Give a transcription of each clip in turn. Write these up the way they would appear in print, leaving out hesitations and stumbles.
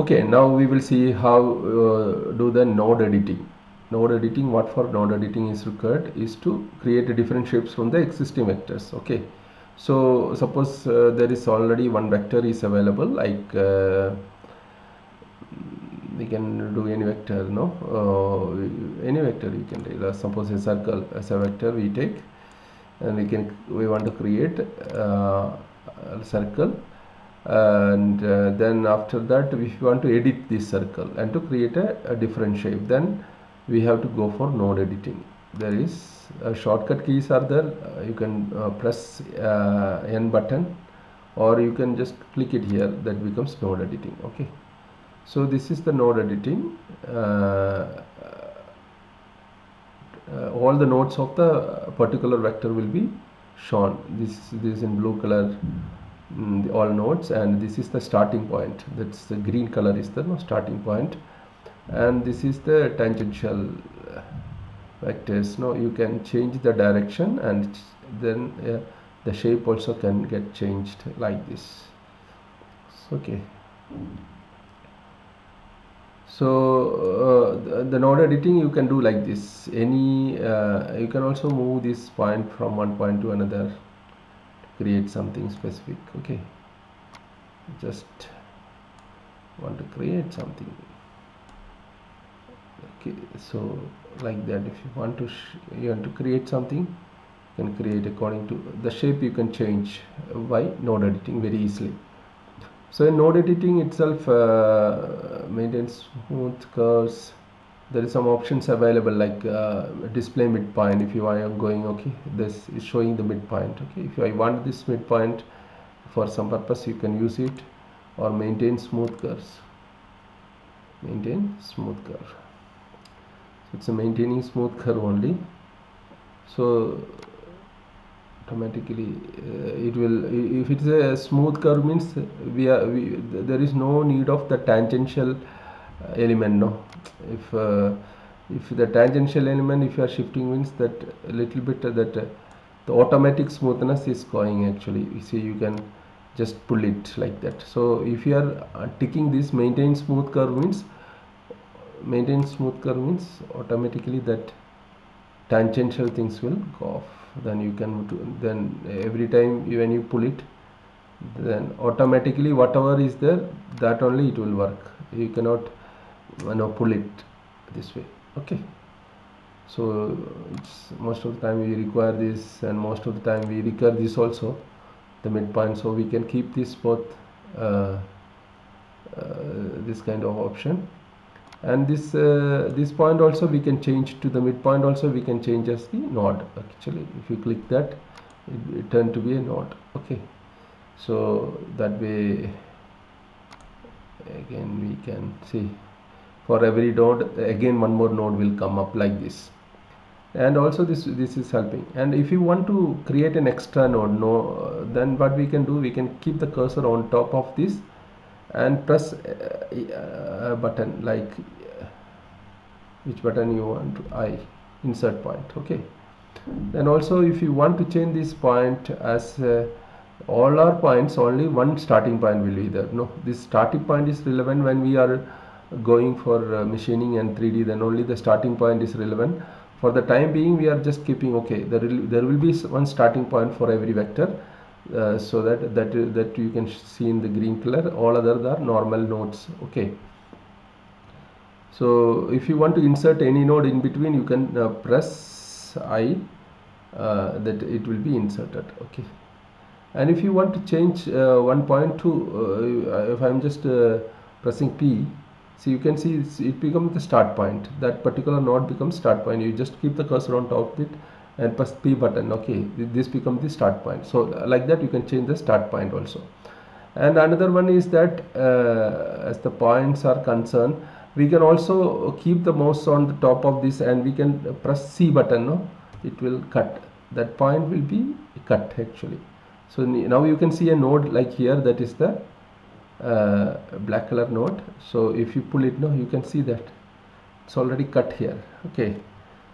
Okay, now we will see how do the node editing. Node editing, what for node editing is required is to create different shapes from the existing vectors. Okay, so suppose there is already one vector is available, like we can do any vector, no, any vector you can take. Suppose a circle as a vector we take, and we want to create a circle, and then after that if you want to edit this circle and to create a different shape, then we have to go for node editing. There is shortcut keys are there, you can press N button, or you can just click it here, that becomes node editing. Okay, so this is the node editing. All the nodes of the particular vector will be shown. This in blue color, all nodes, and this is the starting point. That's the green color is the starting point, and this is the tangential vectors. Now you can change the direction, and then the shape also can get changed like this. Okay, so the node editing you can do like this. You can also move this point from one point to another, create something specific. Okay, just want to create something. Okay, so like that, if you want to create something, you can create according to the shape. You can change by node editing very easily. So in node editing itself, maintains smooth curves. There is some options available, like display midpoint. If you are going, okay, this is showing the midpoint. Okay, if I want this midpoint for some purpose, you can use it. Or maintain smooth curves. Maintain smooth curve. So it's a maintaining smooth curve only. So automatically it will, if it's a smooth curve means there is no need of the tangential element. No, if the tangential element, if you are shifting, means that a little bit that the automatic smoothness is going. Actually, you see, you can just pull it like that. So if you are ticking this maintain smooth curve means automatically that tangential things will go off. Then you can then every time when you pull it, then automatically whatever is there, that only it will work. You cannot pull it this way. Okay, so it's most of the time we require this, and most of the time we require this also, the midpoint. So we can keep this both this kind of option, and this point also we can change to the midpoint. Also we can change as the node. Actually, if you click that, it turned to be a node. Okay, so that way again we can see for every node again one more node will come up like this. And also this is helping. And if you want to create an extra node, then what we can do, we can keep the cursor on top of this and press a button, like which button you want to, insert point. Okay, then also if you want to change this point, as all our points, only one starting point will be there. No, this starting point is relevant when we are going for machining and 3D. Then only the starting point is relevant. For the time being we are just keeping, okay, there will be one starting point for every vector. So that you can see in the green color. All others are normal nodes. Okay, so if you want to insert any node in between, you can press I, that it will be inserted. Okay, and if you want to change one point to, if I am just pressing P, so you can see it becomes the start point. That particular node becomes start point. You just keep the cursor on top of it and press P button. Okay, this becomes the start point. So like that you can change the start point also. And another one is that as the points are concerned, we can also keep the mouse on the top of this, and we can press C button. No, it will cut. That point will be cut actually. So now you can see a node like here, that is the black color node. So if you pull it now, you can see that it's already cut here. Okay,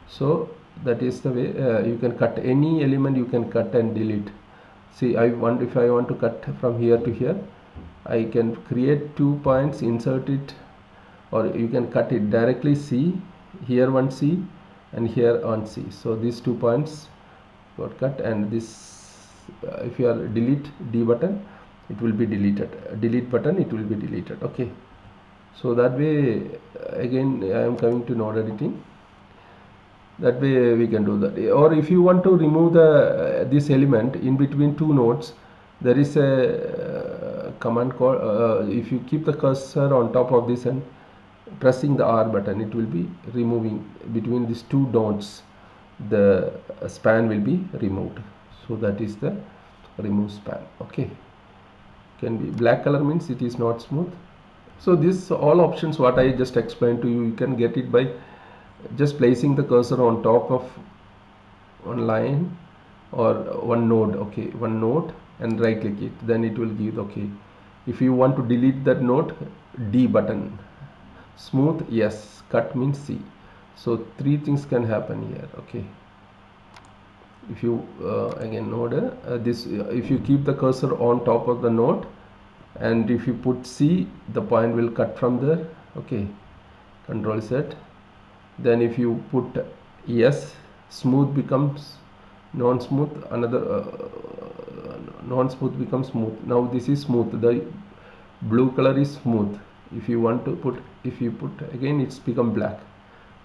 so that is the way you can cut any element. You can cut and delete. See, if I want to cut from here to here, I can create 2 points, insert it, or you can cut it directly. C here, one C, and here on C. So these 2 points got cut, and this if you are delete D button, it will be deleted. Delete button, it will be deleted. Okay, so that way again I am coming to node editing. That way we can do that. Or if you want to remove the this element in between two nodes, there is a command called if you keep the cursor on top of this and pressing the R button, it will be removing between these two nodes. The span will be removed. So that is the remove span. Okay, can be black color means it is not smooth. So this all options what I just explained to you, you can get it by just placing the cursor on top of one line or one node. Okay, one node, and right click it, then it will give. Okay, if you want to delete that node, D button, smooth yes, cut means C. So three things can happen here. Okay, if you again node this if you keep the cursor on top of the node, and if you put C, the point will cut from there. Okay, control set. Then if you put yes, smooth becomes non-smooth, another non-smooth becomes smooth. Now this is smooth, the blue color is smooth. If you want to put, if you put again, it's become black.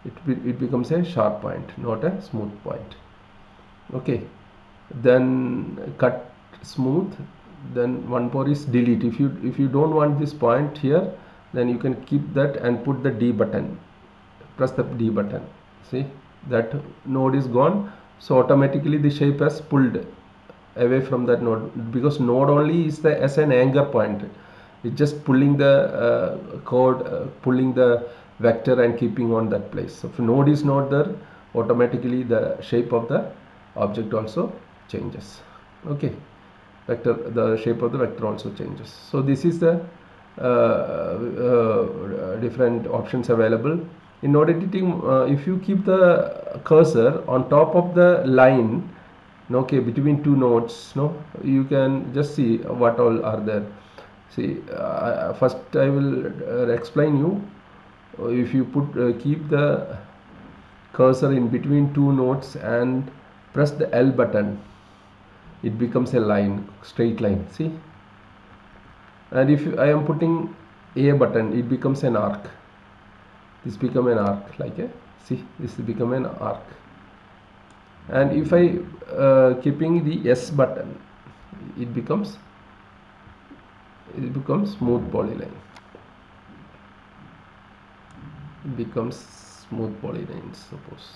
It becomes a sharp point, not a smooth point. Okay, then cut smooth. Then one more is delete. If you don't want this point here, then you can keep that and put the D button, press the D button. See, that node is gone, so automatically the shape has pulled away from that node, because node only is the as an anchor point. It's just pulling the code, pulling the vector and keeping on that place. So if node is not there, automatically the shape of the object also changes. Okay, vector, the shape of the vector also changes. So this is the different options available in node editing. If you keep the cursor on top of the line, okay, between two nodes, no, you can just see what all are there. See, first I will explain you. If you put keep the cursor in between two nodes and press the L button, it becomes a line, straight line. See, and if I am putting A button, it becomes an arc. This become an arc, like a, see, this become an arc. And if I keeping the S button, it becomes smooth polyline. It becomes smooth polyline. Suppose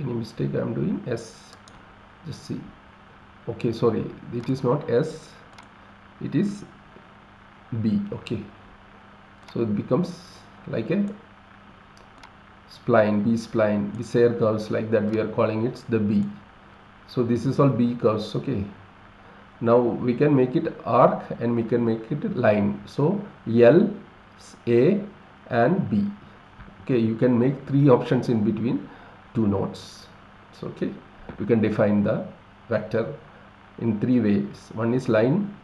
any mistake I am doing, S, just see. Okay, sorry, it is not S, it is B. Okay, so it becomes like a spline, B spline, Bezier curves, like that we are calling it, the B. So this is all B curves. Okay, now we can make it arc and we can make it line. So L, A and B. Okay, you can make three options in between two nodes. It's okay, you can define the vector in three ways. One is line,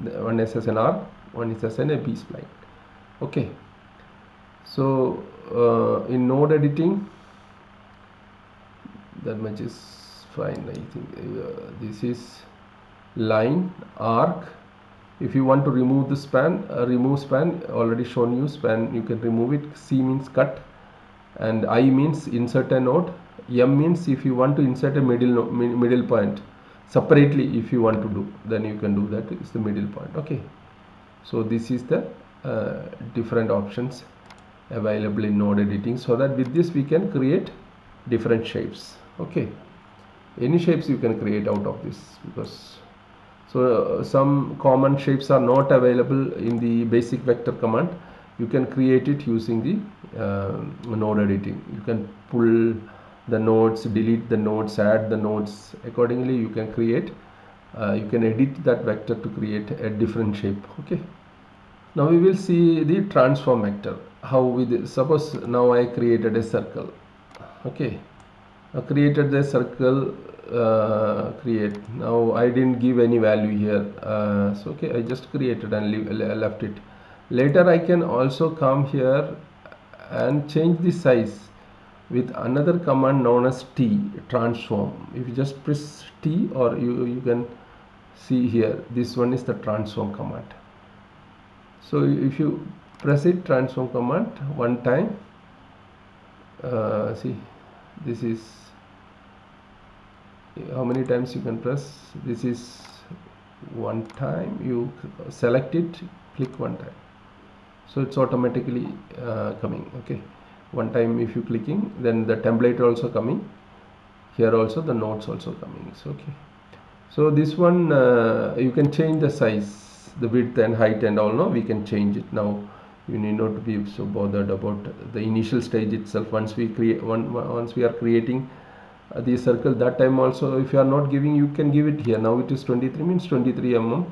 one is as an arc, one is as an a B spline. Okay, so in node editing, that much is fine. I think this is line, arc. If you want to remove the span, remove span, already shown you span, you can remove it. C means cut, and I means insert a node. M means if you want to insert a middle point separately, if you want to do, then you can do that. It's the middle point. Okay, so this is the different options available in node editing, so that with this we can create different shapes. Okay, any shapes you can create out of this, because so some common shapes are not available in the basic vector command. You can create it using the node editing. You can pull the nodes, delete the nodes, add the nodes. Accordingly, you can create, you can edit that vector to create a different shape. Okay, now we will see the transform vector. How with, suppose now I created a circle. Okay, I created the circle create. Now I didn't give any value here, so okay, I just created and left it. Later I can also come here and change the size with another command known as T, transform. If you just press T, or you can see here, this one is the transform command. So if you press it, transform command one time, see, this is how many times you can press. This is one time. You select it, click one time, so it's automatically coming. Okay, one time if you clicking, then the template also coming here, also the notes also coming. It's okay. So this one, you can change the size, the width and height and all. No, we can change it now. You need not to be so bothered about the initial stage itself. Once we create, once we are creating the circle, that time also, if you are not giving, you can give it here. Now it is 23, means 23 mm,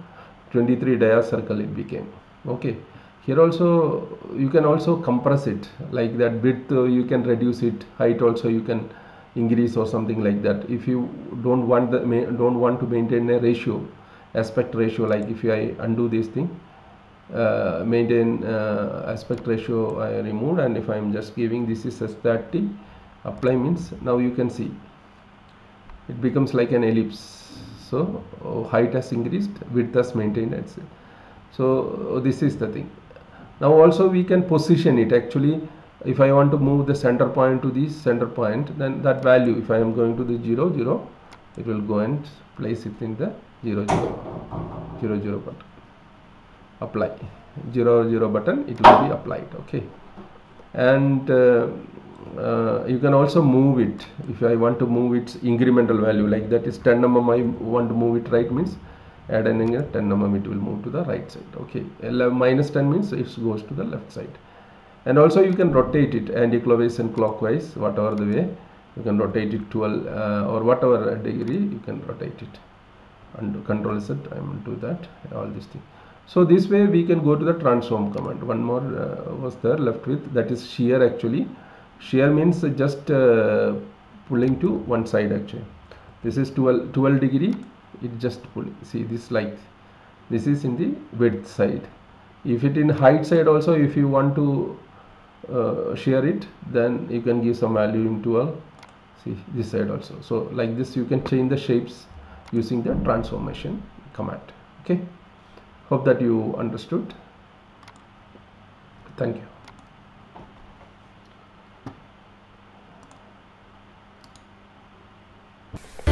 23 dia circle it became. Okay, here also you can also compress it like that. Width you can reduce it, height also you can increase or something like that. If you don't want the to maintain a ratio, aspect ratio, like if I undo this thing, maintain aspect ratio I removed, and if I am just giving this is as 30, apply means, now you can see it becomes like an ellipse. So height has increased, width has maintained, etc. So this is the thing. Now also we can position it. Actually, if I want to move the center point to this center point, then that value, if I am going to the 0 0, it will go and place it in the 0 0 0 0 button. Apply 0 0 button, it will be applied. Okay, and you can also move it. If I want to move its incremental value, like that is 10 mm, I want to move it right, means add an angle 10 mm, it will move to the right side. Okay, -10 means it goes to the left side. And also you can rotate it anti-clockwise and clockwise, whatever the way you can rotate it, 12 or whatever degree you can rotate it. And Control Z, I will do that, all this thing. So this way we can go to the transform command. One more was there left with, that is shear. Actually, shear means just pulling to one side. Actually, this is 12 degree, it just pulling. See, this, like this is in the width side. If it in height side also, if you want to shear it, then you can give some value in 12. See, this side also. So like this you can change the shapes using the transformation command. Okay, hope that you understood. Thank you.